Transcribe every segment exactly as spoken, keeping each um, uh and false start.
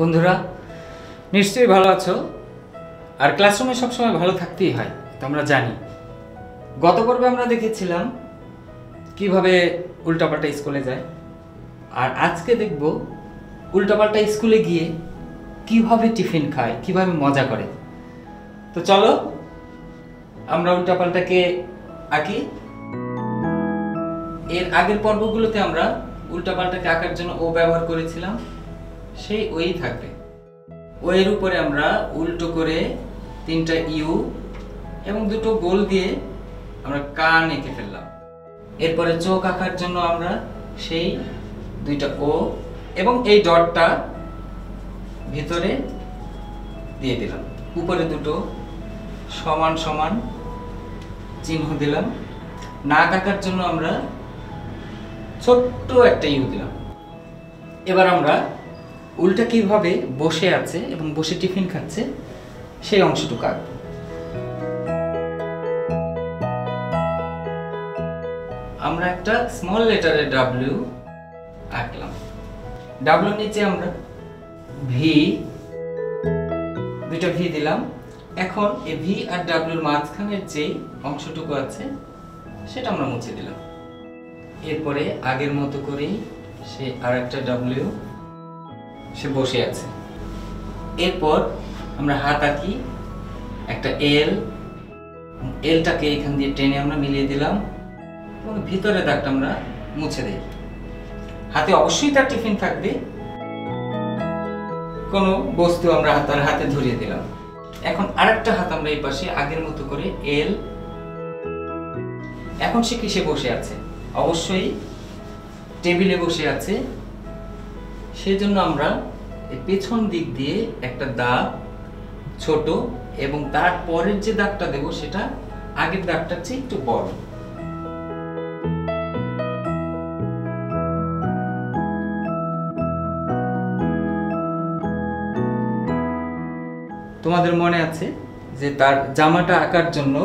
বন্ধুরা নিশ্চয়ই ভালো আছো আর ক্লাসরুমে সব সময় ভালো থাকতেই হয় তোমরা জানি। গত পর্বে আমরা দেখেছিলাম কিভাবে উল্টাপাল্টা স্কুলে যায়, আর আজকে দেখব উল্টাপাল্টা স্কুলে গিয়ে কিভাবে টিফিন খায়, কিভাবে মজা করে। তো চলো আমরা উল্টাপাল্টাকে আঁকি। এর আগের পর্বগুলোতে আমরা উল্টাপাল্টাকে আঁকার জন্য ও ব্যবহার করেছিলাম, সেই ওই থাকবে। ও এর উপরে আমরা উল্টো করে তিনটা ইউ এবং দুটো গোল দিয়ে আমরা কান এঁকে ফেললাম। এরপরে চোখ আঁকার জন্য আমরা সেই দুইটা ও এবং এই ডটটা ভিতরে দিয়ে দিলাম, উপরে দুটো সমান সমান চিহ্ন দিলাম। নাক আঁকার জন্য আমরা ছোট্ট একটা ইউ দিলাম। এবার আমরা উল্টা কীভাবে বসে আছে এবং বসে টিফিন খাচ্ছে সেই অংশটুকু আঁকবো। আমরা একটা স্মল লেটারে ডাব্লিউ আঁকলাম। ডাব্লিউ নিচে আমরা ভি, দুইটা ভি দিলাম। এখন এই ভি আর ডাব্লিউর মাঝখানের যে অংশটুকু আছে সেটা আমরা মুছে দিলাম। এরপরে আগের মতো করেই সে আর একটা ডাব্লিউ, সে বসে আছে। এরপর আমরা হাত আঁকি, একটা এল, এলটাকে এখান দিয়ে টেনে আমরা মিলিয়ে দিলাম এবং ভিতরে দাগটা আমরা মুছে দিই। হাতে অবশ্যই তার টিফিন থাকবে, কোনো বস্তু আমরা তার হাতে ধরিয়ে দিলাম। এখন আরেকটা হাত আমরা এই পাশে আগের মতো করে এল। এখন সে কিসে বসে আছে? অবশ্যই টেবিলে বসে আছে, সেই জন্য আমরা এই পেছন দিক দিয়ে একটা দাগ ছোট এবং তার পরের যে দাগটা দেব সেটা আগের দাগটার চেয়ে একটু বড়। তোমাদের মনে আছে যে তার জামাটা আঁকার জন্য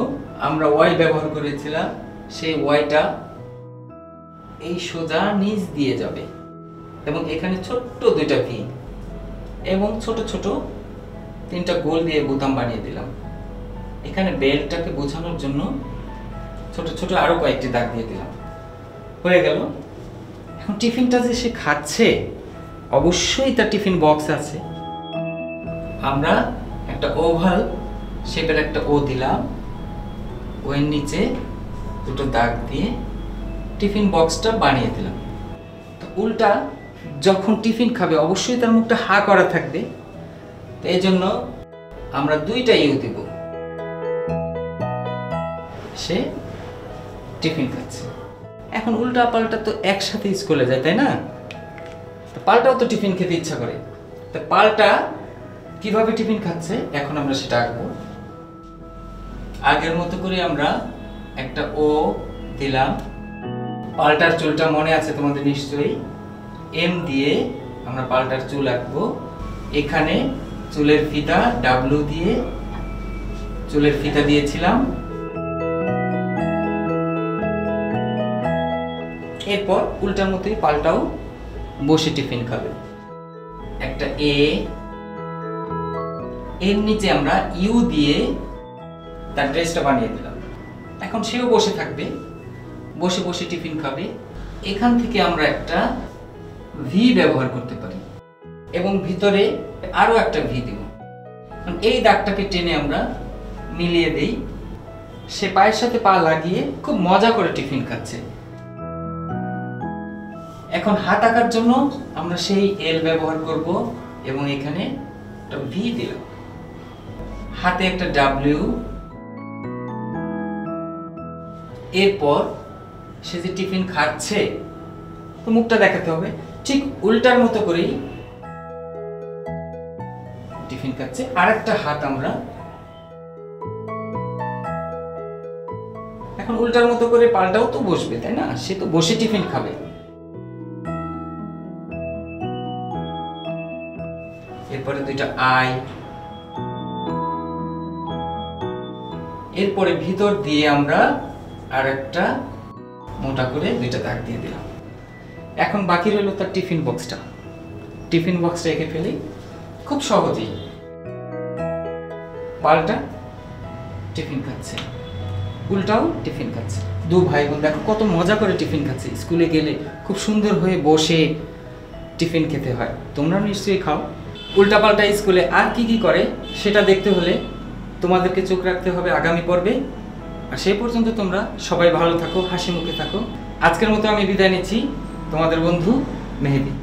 আমরা ওয়াই ব্যবহার করেছিলাম, সেই ওয়াইটা এই সোজা নিচ দিয়ে যাবে এবং এখানে ছোট্ট দুইটা ভি এবং ছোট ছোট তিনটা গোল দিয়ে বোতাম বানিয়ে দিলাম। এখানে বেলটাকে বোঝানোর জন্য ছোট ছোট আরও কয়েকটি দাগ দিয়ে দিলাম। হয়ে গেল। এখন টিফিনটা যে সে খাচ্ছে, অবশ্যই তার টিফিন বক্স আছে। আমরা একটা ওভাল শেপের একটা ও দিলাম, ওর নিচে দুটো দাগ দিয়ে টিফিন বক্সটা বানিয়ে দিলাম। তো উল্টা যখন টিফিন খাবে অবশ্যই তার মুখটা হা করা থাকবে, তো এই জন্য আমরা দুইটা ইউ দেব। সে টিফিন খাচ্ছে। এখন উল্টা পাল্টা তো একসাথে স্কুলে যায়, তাই না? তো পাল্টাও তো টিফিন খেতে ইচ্ছা করে। তো পাল্টা কিভাবে টিফিন খাচ্ছে এখন আমরা সেটা আঁকবো। আগের মতো করে আমরা একটা ও দিলাম। পাল্টার চুলটা মনে আছে তোমাদের নিশ্চয়ই, এম দিয়ে আমরা পাল্টার চুল আঁকবো। এখানে চুলের ফিতা ডাব্লু দিয়ে চুলের ফিতা দিয়েছিলাম। এরপর উল্টার মতোই পাল্টাও বসে টিফিন খাবে। একটা এ, এর নিচে আমরা ইউ দিয়ে তার ড্রেসটা বানিয়ে দিলাম। এখন সেও বসে থাকবে, বসে বসে টিফিন খাবে। এখান থেকে আমরা একটা ভি ব্যবহার করতে পারি এবং ভিতরে আরও একটা ভি দিব। এই দাগটাকে টেনে আমরা মিলিয়ে দিই। সে পায়ের সাথে পা লাগিয়ে খুব মজা করে টিফিন খাচ্ছে। এখন হাত আঁকার জন্য আমরা সেই এল ব্যবহার করব এবং এখানে একটা ভি দিলাম। হাতে একটা ডাব্লিউ। এরপর সে যে টিফিন খাচ্ছে তো মুখটা দেখাতে হবে, ঠিক উল্টার মতো করেই টিফিন খাচ্ছে। আরেকটা হাত আমরা এখন উল্টার মতো করে পাল্টাও তো বসবে, তাই না? সে তো বসে টিফিন খাবে। এরপরে দুইটা আই, এরপরে ভিতর দিয়ে আমরা আর একটা মোটা করে দুইটা দাগ দিয়ে দিলাম। এখন বাকি রইল তার টিফিন বক্সটা। টিফিন বক্সটা এঁকে ফেলি। খুব সহজেই পাল্টা টিফিন খাচ্ছে, উল্টাও টিফিন খাচ্ছে। দু ভাই বোন দেখো কত মজা করে টিফিন খাচ্ছে। স্কুলে গেলে খুব সুন্দর হয়ে বসে টিফিন খেতে হয়, তোমরা নিশ্চয়ই খাও। উল্টাপাল্টা স্কুলে আর কি কি করে সেটা দেখতে হলে তোমাদেরকে চোখ রাখতে হবে আগামী পর্বে। আর সেই পর্যন্ত তোমরা সবাই ভালো থাকো, হাসি মুখে থাকো। আজকের মতো আমি বিদায় নিচ্ছি, তোমাদের বন্ধু মেহেদী।